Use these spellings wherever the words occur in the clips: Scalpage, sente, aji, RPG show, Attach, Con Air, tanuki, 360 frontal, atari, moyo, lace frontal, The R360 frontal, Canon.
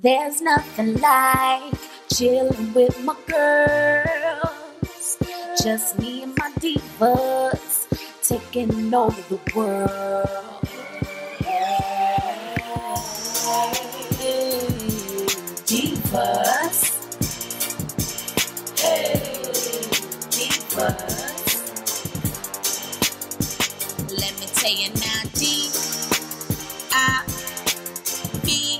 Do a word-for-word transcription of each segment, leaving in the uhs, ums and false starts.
There's nothing like chilling with my girls, just me and my divas, taking over the world. Hey, divas. Hey, divas. Let me tell you now, D I V.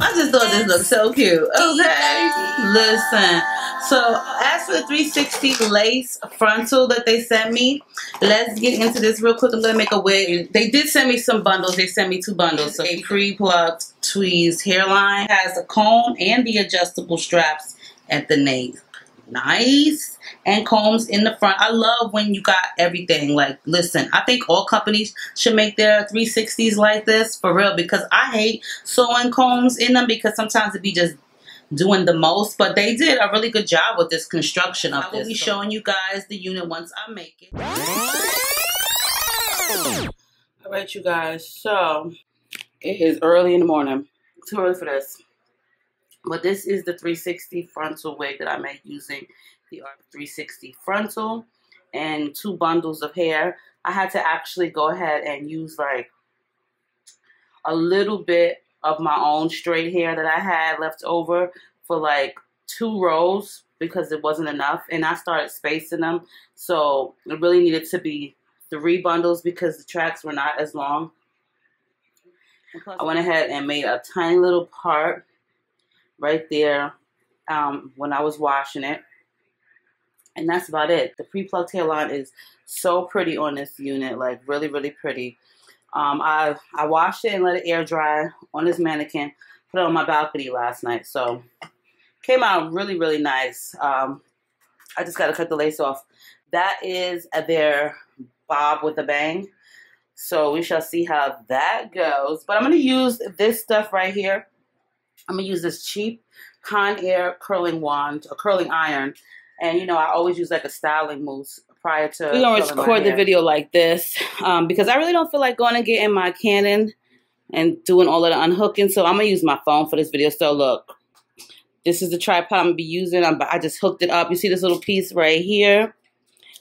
I just thought this looked so cute. Okay, listen. So as for the three sixty lace frontal that they sent me, let's get into this real quick. I'm gonna make a wig. They did send me some bundles. They sent me two bundles. So a pre-plucked tweezed hairline, it has a comb and the adjustable straps at the nape. Nice. And combs in the front. I love when you got everything. Like, listen, I think all companies should make their three sixties like this, for real, because I hate sewing combs in them because sometimes it be just doing the most. But they did a really good job with this construction of this. I will be showing you guys the unit once I make it. All right, you guys. So it is early in the morning. It's too early for this. But this is the three sixty frontal wig that I made using the R three sixty frontal and two bundles of hair. I had to actually go ahead and use like a little bit of my own straight hair that I had left over for like two rows because it wasn't enough, and I started spacing them, so it really needed to be three bundles because the tracks were not as long. I went ahead and made a tiny little part right there um, when I was washing it. And that's about it. The pre-plucked hairline is so pretty on this unit, like really, really pretty. Um, I I washed it and let it air dry on this mannequin. Put it on my balcony last night, so came out really, really nice. Um, I just gotta cut the lace off. That is their bob with a bang. So we shall see how that goes. But I'm gonna use this stuff right here. I'm gonna use this cheap Con Air curling wand, or curling iron. And, you know, I always use, like, a styling mousse prior to... We're going to record the video like this um, because I really don't feel like going and getting my Canon and doing all of the unhooking. So I'm going to use my phone for this video. So, look, this is the tripod I'm going to be using. I'm, I just hooked it up. You see this little piece right here?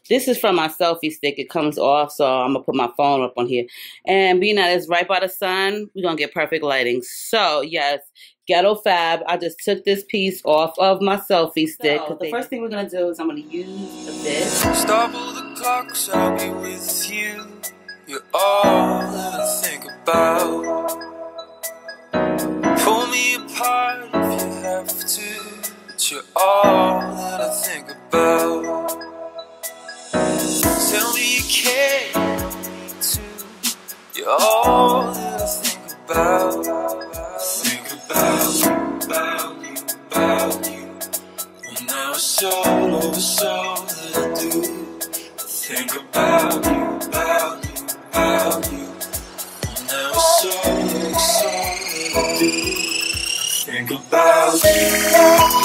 This is from my selfie stick. It comes off, so I'm going to put my phone up on here. And being that it's right by the sun, we're going to get perfect lighting. So, yes. Ghetto Fab. I just took this piece off of my selfie stick. So, the first thing we're gonna do is I'm gonna use this. Double the clock, so I'll be with you. You're all that I think about. Pull me apart if you have to. But you're all that I think about. Tell me you care too. You're all that I think about. About you, about you, about you. Well, now it's all over, so that I do. I think about you, about you, about you. Well, now it's all over, so that I do. I think about you. About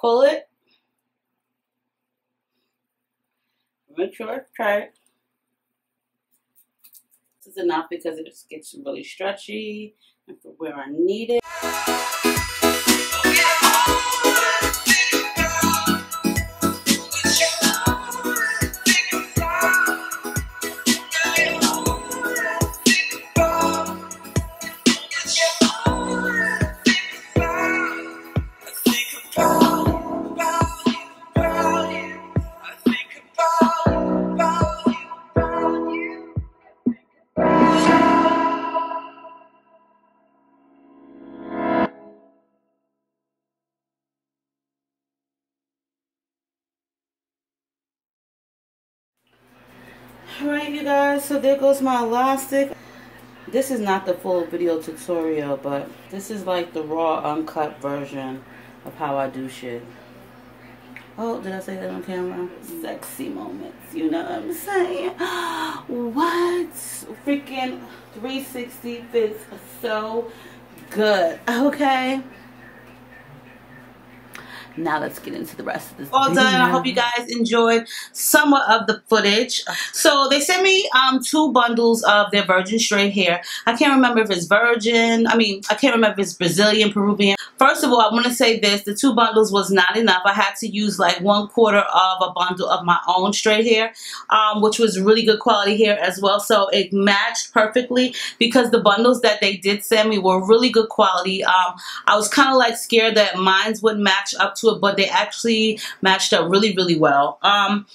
pull it. Make sure, try it. This is enough because it just gets really stretchy and for where I need it. Alright you guys, so there goes my elastic. This is not the full video tutorial, but this is like the raw uncut version of how I do shit. Oh, did I say that on camera? Sexy moments, you know what I'm saying? What? Freaking three sixty fits so good, okay? Now let's get into the rest of this all video. Done. I hope you guys enjoyed somewhat of the footage. So they sent me um, two bundles of their virgin straight hair. I can't remember if it's virgin. I mean, I can't remember if it's Brazilian, Peruvian. First of all, I want to say this. The two bundles was not enough. I had to use like one quarter of a bundle of my own straight hair, um, which was really good quality hair as well. So it matched perfectly because the bundles that they did send me were really good quality. Um, I was kind of like scared that mines wouldn't match up to it, but they actually matched up really, really well. Um,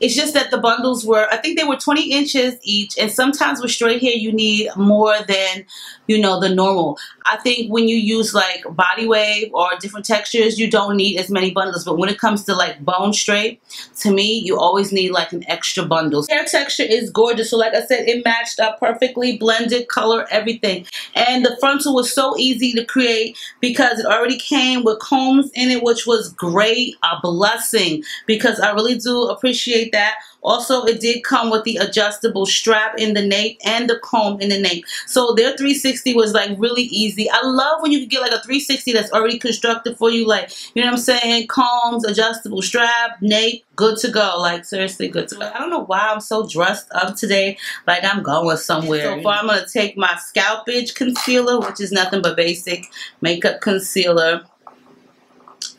it's just that the bundles were, I think they were twenty inches each, and sometimes with straight hair you need more than, you know, the normal. I think when you use like body wave or different textures, you don't need as many bundles, but when it comes to like bone straight, to me, you always need like an extra bundle. Hair texture is gorgeous, so like I said, it matched up perfectly, blended, color, everything. And the frontal was so easy to create because it already came with combs in it, which was great, a blessing, because I really do appreciate that. Also, it did come with the adjustable strap in the nape and the comb in the nape. So their three sixty was like really easy. I love when you can get like a three sixty that's already constructed for you, like, you know what I'm saying? Combs, adjustable strap, nape, good to go. Like, seriously, good to go. I don't know why I'm so dressed up today. Like, I'm going somewhere. So far, I'm going to take my Scalpage concealer, which is nothing but basic makeup concealer,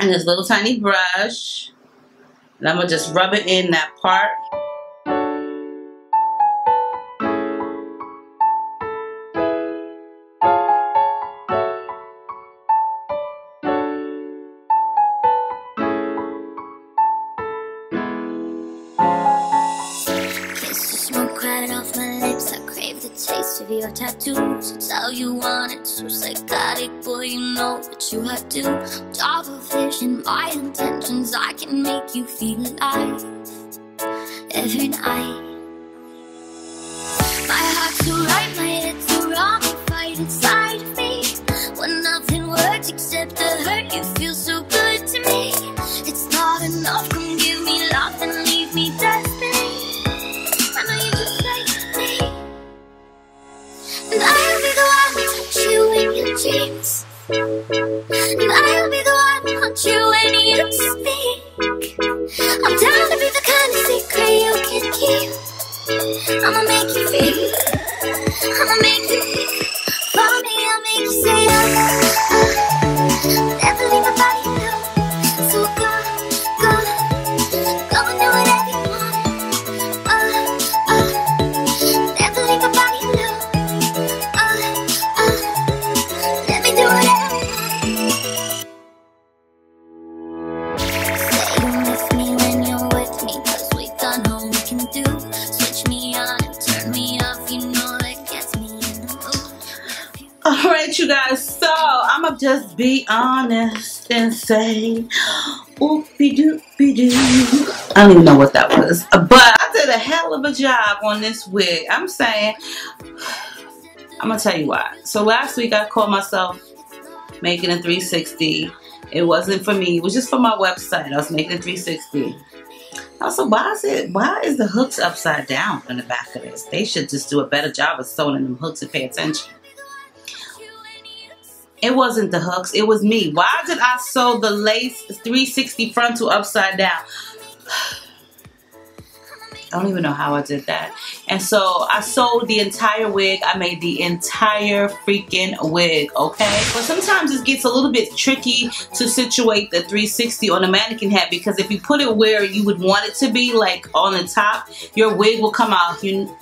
and this little tiny brush. And I'm going to just rub it in that part. Kiss the smoke right off my lips. I crave the taste of your tattoos. It's how you want it, so psychotic, boy, you know what you have to. Double vision, my intentions, I can make you feel alive every night. My heart's so right, my head's so wrong. I fight inside of me when nothing works except the hurt. You feel so good to me. It's not enough. Come give me love and leave me destiny. I know you just like me, and I'll be the one to touch you in your dreams. And I'll be the one who wants you when you speak. I'm down to be the kind of secret you can keep. I'ma make you feel. I'ma make you feel. Follow me, I'll make you say oh. Never leave my body alone. So go, go, go and do whatever you want. Oh, oh. Never leave my body alone. Oh, oh. Let me do whatever. Alright you guys, so I'ma just be honest and say oopie doopie doo. I don't even know what that was, but I did a hell of a job on this wig. I'm saying, I'm gonna tell you why. So last week I called myself making a three sixty. It wasn't for me, it was just for my website. I was making a three sixty. Also, why is it? Why is the hooks upside down in the back of this? They should just do a better job of sewing them hooks and pay attention. It wasn't the hooks. It was me. Why did I sew the lace three sixty frontal upside down? I don't even know how I did that. And so I sewed the entire wig. I made the entire freaking wig, okay? But sometimes it gets a little bit tricky to situate the three sixty on a mannequin head, because if you put it where you would want it to be, like on the top, your wig will come out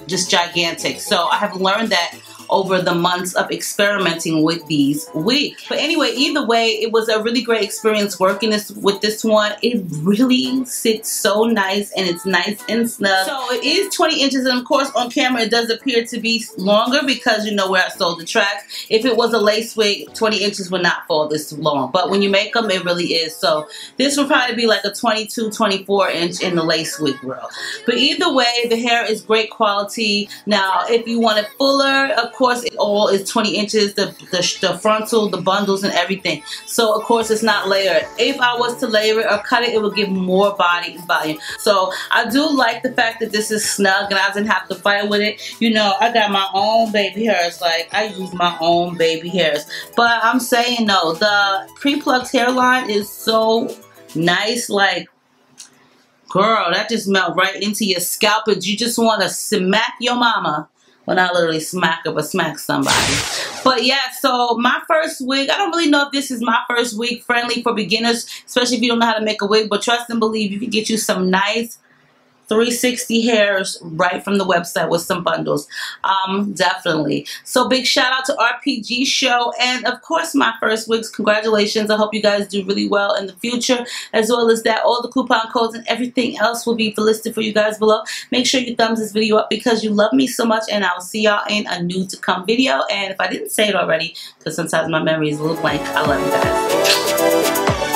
just gigantic. So I have learned that over the months of experimenting with these wigs. But anyway, either way, it was a really great experience working this with this one. It really sits so nice, and it's nice and snug. So it is twenty inches, and of course on camera it does appear to be longer because you know where I sewed the tracks. If it was a lace wig, twenty inches would not fall this long, but when you make them it really is. So this would probably be like a twenty-two, twenty-four inch in the lace wig world. But either way, the hair is great quality. Now if you want it fuller, of course it all is twenty inches, the, the, the frontal, the bundles and everything. So of course it's not layered. If I was to layer it or cut it, it would give more body volume. So I do like the fact fact that this is snug and I didn't have to fight with it. You know, I got my own baby hairs, like I use my own baby hairs. But I'm saying though, the pre-plucked hairline is so nice. Like, girl, that just melt right into your scalp, and you just want to smack your mama. Well, not literally smack her, but smack somebody. But yeah, so my first wig, I don't really know if this is my first wig, friendly for beginners, especially if you don't know how to make a wig, but trust and believe you can get you some nice three sixty hairs right from the website with some bundles. Um, definitely. So big shout out to R P G Show and of course my first wigs. Congratulations. I hope you guys do really well in the future, as well as that all the coupon codes and everything else will be listed for you guys below. Make sure you thumbs this video up because you love me so much, and I'll see y'all in a new to come video. And if I didn't say it already, because sometimes my memory is a little blank, I love you guys.